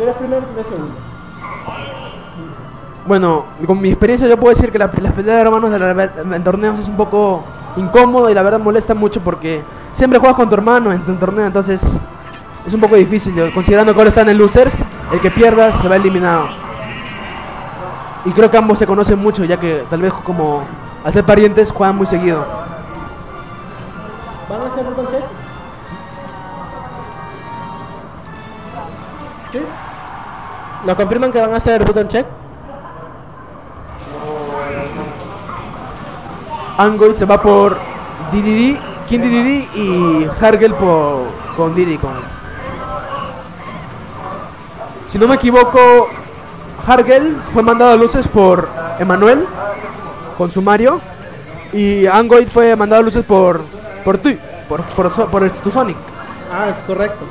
Tú eres primero, tú eres segundo. Bueno, con mi experiencia yo puedo decir que las peleas de hermanos en torneos es un poco incómodo y la verdad molesta mucho porque siempre juegas con tu hermano en tu torneo, entonces es un poco difícil, considerando que ahora están en losers, el que pierda se va eliminado. Y creo que ambos se conocen mucho, ya que tal vez como al ser parientes juegan muy seguido. ¿Van a hacer un concepto? ¿Sí? ¿Nos confirman que van a hacer button check? Angoid se va por Diddy, King Diddy y Hargel por, con Diddy Kong. Si no me equivoco, Hargel fue mandado a luces por Emmanuel con su Mario y Angoid fue mandado a luces por el Sonic. Ah, es correcto.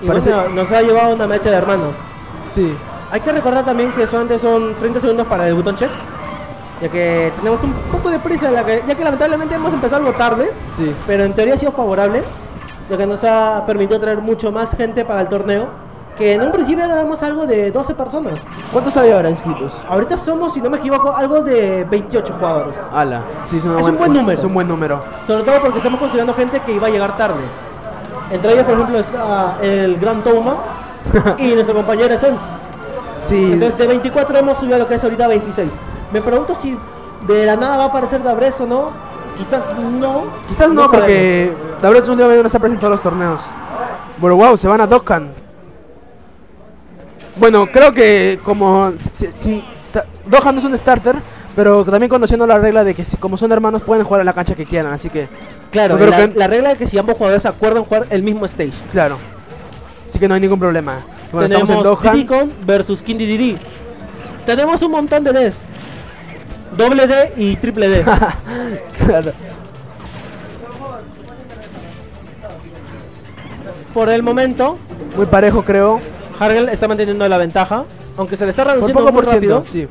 Y parece... bueno, nos ha llevado una mecha de hermanos. Sí. Hay que recordar también que solamente son 30 segundos para el botón check, ya que tenemos un poco de prisa, ya que lamentablemente hemos empezado algo tarde. Sí. Pero en teoría ha sido favorable, ya que nos ha permitido traer mucho más gente para el torneo, que en un principio éramos algo de 12 personas. ¿Cuántos hay ahora inscritos? Ahorita somos, si no me equivoco, algo de 28 jugadores. ¡Hala! Sí, es un buen número. Es un buen número. Sobre todo porque estamos considerando gente que iba a llegar tarde. Entre ellos, por ejemplo, está el gran Toma y nuestro compañero Enz. Sí. Entonces de 24 hemos subido a lo que es ahorita 26. Me pregunto si de la nada va a aparecer Dabrez o no. Quizás no. Quizás no, porque Dabrez un día no se ha presentado a los torneos. Bueno, wow, se van a Dokkan. Bueno, creo que como Doha no es un starter, pero también conociendo la regla de que como son hermanos pueden jugar en la cancha que quieran, así que... Claro, no creo la regla de que si ambos jugadores acuerdan jugar el mismo stage. Claro, así que no hay ningún problema. Bueno, tenemos estamos en Doha. Diddy Kong versus King Diddy. Tenemos un montón de Ds. Doble D y triple D. Claro. Por el momento... muy parejo, creo. Hargel está manteniendo la ventaja, aunque se le está reduciendo un poco muy rápido. Sí.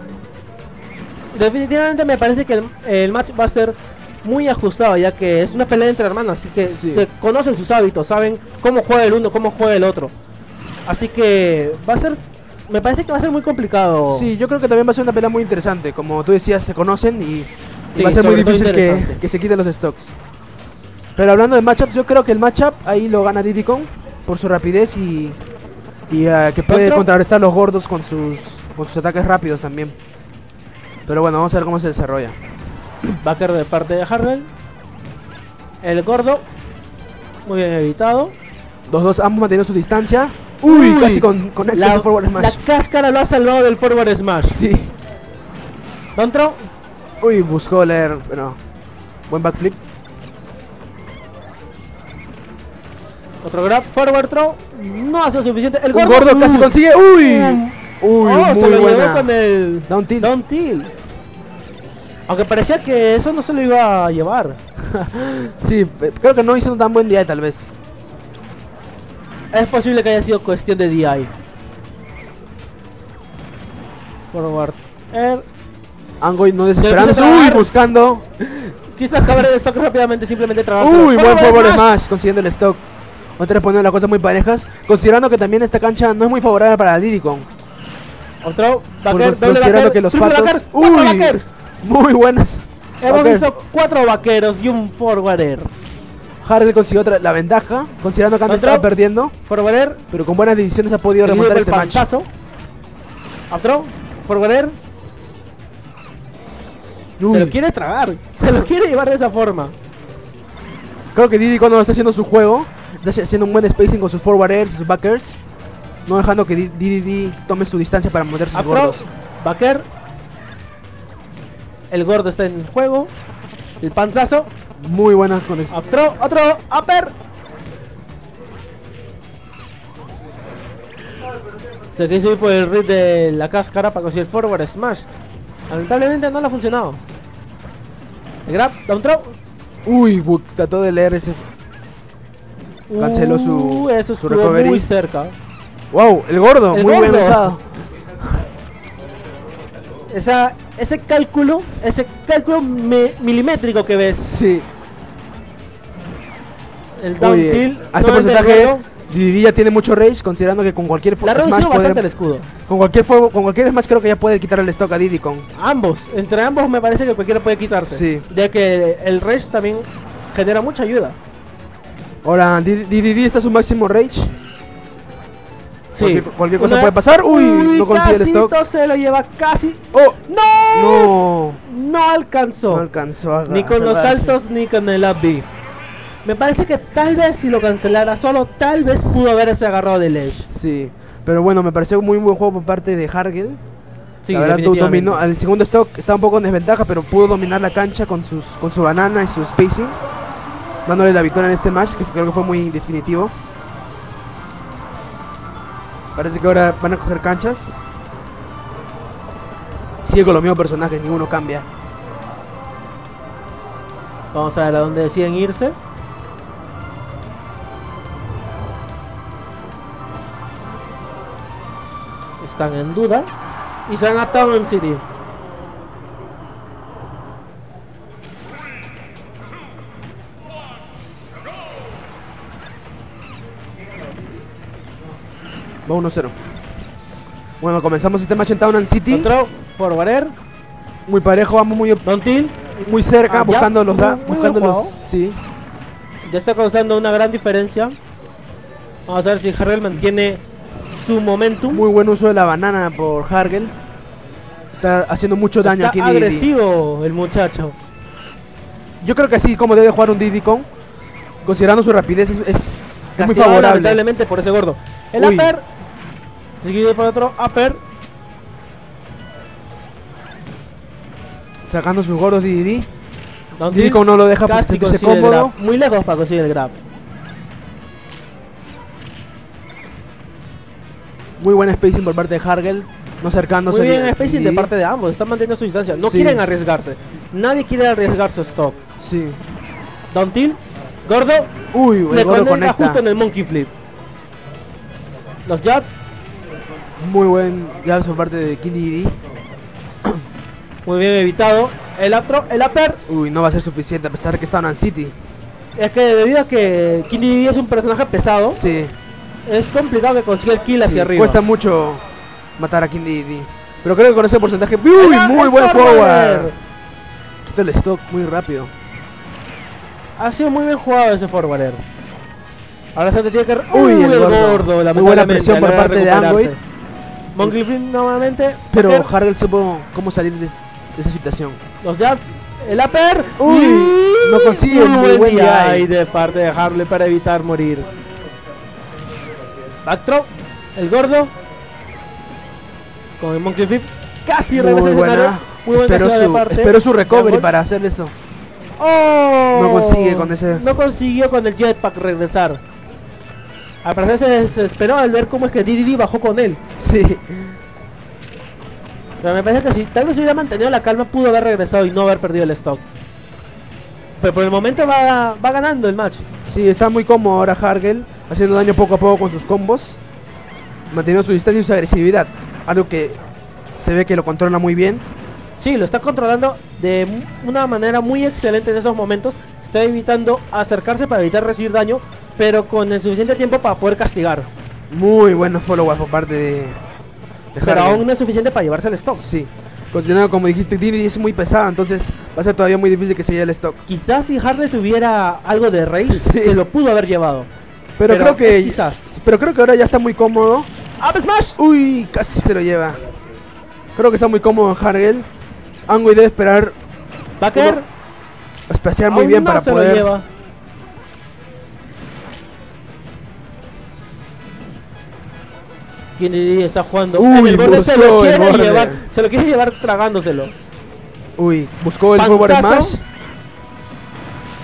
Definitivamente me parece que el match va a ser muy ajustado, ya que es una pelea entre hermanos, así que sí, se conocen sus hábitos, saben cómo juega el uno, cómo juega el otro. Así que va a ser, me parece que va a ser muy complicado. Sí, yo creo que también va a ser una pelea muy interesante, como tú decías, se conocen y sí, va a ser muy difícil que se quiten los stocks. Pero hablando de matchups, yo creo que el matchup ahí lo gana Diddy Kong por su rapidez y... que puede contrarrestar a los gordos con sus ataques rápidos también. Pero bueno, vamos a ver cómo se desarrolla. Va a caer de parte de Hargel. El gordo. Muy bien evitado. Los dos ambos manteniendo su distancia. Uy, casi con el forward smash. La cáscara lo ha salvado del forward smash. Sí. Contra. Uy, buscó leer. Bueno, buen backflip. Otro grab, forward throw, no ha sido suficiente. El gordo casi consigue. ¡Uy! ¡Uy! Oh, muy se lo llevó con el down tilt. Aunque parecía que eso no se lo iba a llevar. Sí, creo que no hizo un tan buen DI tal vez. Es posible que haya sido cuestión de DI. Forward air. Angoid no desesperándose. ¡Uy! Buscando. Quizás acabar el stock rápidamente, simplemente trabajando. ¡Uy! Buen forward smash, consiguiendo el stock. Otra vez poniendo las cosas muy parejas, considerando que también esta cancha no es muy favorable para Diddy Kong. Otro backer, considerando que los patos... ¡Uy! Backers. Muy buenas. Hemos visto 4 vaqueros y un forwarder. Hargel consiguió la ventaja, considerando que antes estaba perdiendo. Forwarder. Pero con buenas decisiones ha podido remontar este match. Otro forwarder. Se lo quiere tragar, se lo quiere llevar de esa forma. Creo que Diddy Kong no está haciendo su juego. Está haciendo un buen spacing con sus forward airs y sus backers, no dejando que Diddy tome su distancia para meter sus gordos. Backer. El gordo está en juego. El panzazo. Muy buena conexión. Otro upper. Se quiso ir por el read de la cáscara para conseguir el forward smash. Lamentablemente no le ha funcionado. El grab, down throw. Uy, trató de leer ese. Canceló su recovery. Muy cerca. Wow, el gordo, muy bien usado. Ese cálculo milimétrico que ves. Sí. El down tilt. A este porcentaje Diddy ya tiene mucho rage, considerando que con cualquier smash puede... el escudo. Con cualquier smash creo que ya puede quitar el stock a Diddy Kong. Ambos, entre ambos me parece que cualquiera puede quitarse. Sí. Ya que el rage también genera mucha ayuda. Ahora, Diddy está a su máximo rage. Sí. Cualquier cosa puede pasar. Uy, no consigue el stock. Se lo lleva casi. Oh, no. No alcanzó. No alcanzó a ni con los saltos ni con el up B. Me parece que tal vez si lo cancelara solo, tal vez pudo haberse agarrado del edge. Sí, pero bueno, me pareció muy buen juego por parte de Hargel. Sí, la verdad, dominó. Al segundo stock estaba un poco en desventaja, pero pudo dominar la cancha con su banana y su spacing, dándole la victoria en este match, que creo que fue muy definitivo. Parece que ahora van a coger canchas. Sigue con los mismos personajes, ninguno cambia. Vamos a ver a dónde deciden irse. Están en duda y se han atado en City. Va 1-0. Bueno, comenzamos este match en Town and City. Otro por Varer. Muy parejo, vamos muy Dontil, muy cerca, buscando los sí. Ya está causando una gran diferencia. Vamos a ver si Hargel mantiene su momentum. Muy buen uso de la banana por Hargel. Está haciendo mucho daño aquí. Está agresivo el muchacho. Yo creo que así como debe jugar un Diddy Kong, considerando su rapidez, es muy favorable. Lamentablemente por ese gordo. El upper seguido por otro upper. Sacando sus gordos Diddy. Diddy Kong no lo deja por sentirse cómodo. Muy lejos para conseguir el grab. Muy buen spacing por parte de Hargel. No acercándose. Muy bien spacing de parte de ambos. Están manteniendo su distancia. No quieren arriesgarse. Nadie quiere arriesgar su stop. Sí. Down tilt. Gordo. Uy, el gordo conecta justo en el monkey flip. Los jabs. Muy buen jab por parte de King Diddy. Muy bien evitado. El otro, el upper. Uy, no va a ser suficiente a pesar que está en City. Es que debido a que King Diddy es un personaje pesado. Sí. Es complicado que consiga el kill hacia arriba. Cuesta mucho matar a King Diddy. Pero creo que con ese porcentaje. ¡Uy! Muy buen forward. Quita el stock muy rápido. Ha sido muy bien jugado ese forwarder. Ahora se te tiene que... ¡Uy, el gordo! Muy buena presión por parte de Angoid. Monkey Flip nuevamente. Pero Hargel supo cómo salir de esa situación. Los jabs, el upper. ¡Uy! No consigue un muy buen DI de parte de Hargel para evitar morir. Backthrow, el gordo. Con el monkey flip. Casi regresa el escenario. Muy buena. Espero su recovery para hacer eso. Oh, no consigue con ese. No consiguió con el jetpack regresar. Al parecer se desesperó al ver cómo es que Diddy bajó con él. Sí. Pero me parece que si tal vez hubiera mantenido la calma, pudo haber regresado y no haber perdido el stock. Pero por el momento va ganando el match. Sí, está muy cómodo ahora Hargel, haciendo daño poco a poco con sus combos, manteniendo su distancia y su agresividad. Algo que se ve que lo controla muy bien. Sí, lo está controlando de una manera muy excelente en esos momentos. Está evitando acercarse para evitar recibir daño, pero con el suficiente tiempo para poder castigar. Muy buenos follow-ups por parte de Pero aún no es suficiente para llevarse el stock. Sí. Continuando, como dijiste, Diddy es muy pesada, entonces va a ser todavía muy difícil que se lleve el stock. Quizás si Hargel tuviera algo de rage, se lo pudo haber llevado. Pero creo que quizás. Pero creo que ahora ya está muy cómodo. ¡Up smash! Uy, casi se lo lleva. Creo que está muy cómodo Hargel. Angoid debe esperar. Backer. Espaciar muy bien para poder. Diddy está jugando. Uy, se lo quiere llevar tragándoselo. Uy, buscó el forward smash.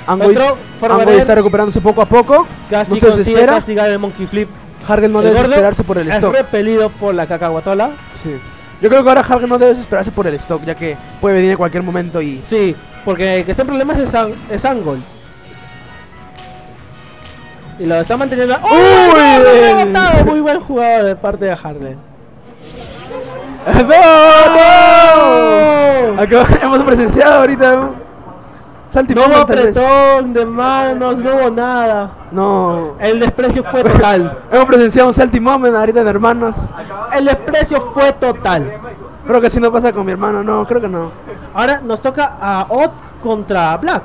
Angoid está recuperándose poco a poco. Casi no se desespera. Castigar el monkey flip. Hargel no debe desesperarse por el stock. Es repelido por la cacahuatola. Sí. Yo creo que ahora Hargel no debe desesperarse por el stock, ya que puede venir en cualquier momento y... Sí, porque el que está en problemas es Angoid. Y lo está manteniendo. ¡Uy! ¡Oh! Muy buen jugador de parte de Hargel. ¡No! Acabamos presenciado ahorita. Salty, no hubo apretón de manos, no hubo nada. No. El desprecio fue total. Hemos presenciado un salty moment ahorita en hermanos. El desprecio fue total. Creo que si no pasa con mi hermano, no, creo que no. Ahora nos toca a Odd contra Black.